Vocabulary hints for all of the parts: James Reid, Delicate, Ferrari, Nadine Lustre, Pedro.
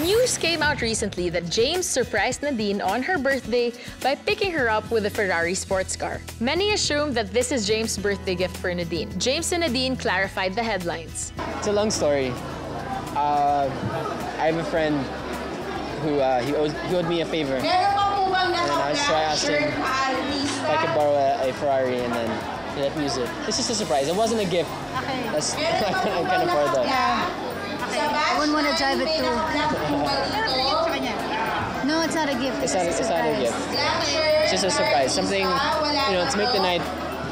News came out recently that James surprised Nadine on her birthday by picking her up with a Ferrari sports car. Many assume that this is James' birthday gift for Nadine. James and Nadine clarified the headlines. It's a long story. I have a friend who he owed me a favor. And so I asked him if I could borrow a Ferrari, and then he let me use it. It's just a surprise. It wasn't a gift. That's I can afford that. I wouldn't want to drive it too. No, it's not a gift. It's not a gift. It's just a surprise. Something, you know, to make the night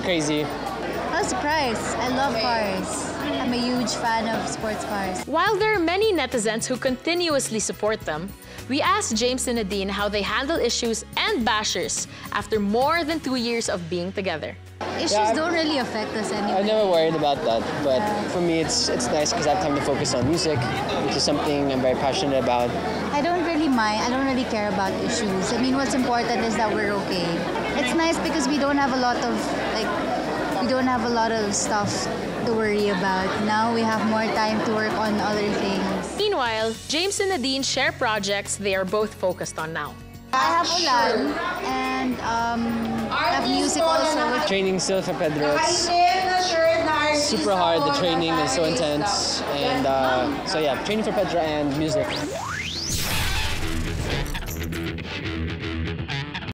crazy. What a surprise. I love cars. I'm a huge fan of sports cars. While there are many netizens who continuously support them, we asked James and Nadine how they handle issues and bashers after more than 2 years of being together. Issues don't really affect us anymore. I'm never worried about that, but for me it's nice because I have time to focus on music, which is something I'm very passionate about. I don't really mind. I don't really care about issues. I mean, what's important is that we're okay. It's nice because we don't have a lot of stuff to worry about. Now we have more time to work on other things. Meanwhile, James and Nadine share projects they are both focused on now. I have Ulan and I have music also. Training still for Pedro. It's super hard, the training is so intense. And so yeah, training for Pedro and music.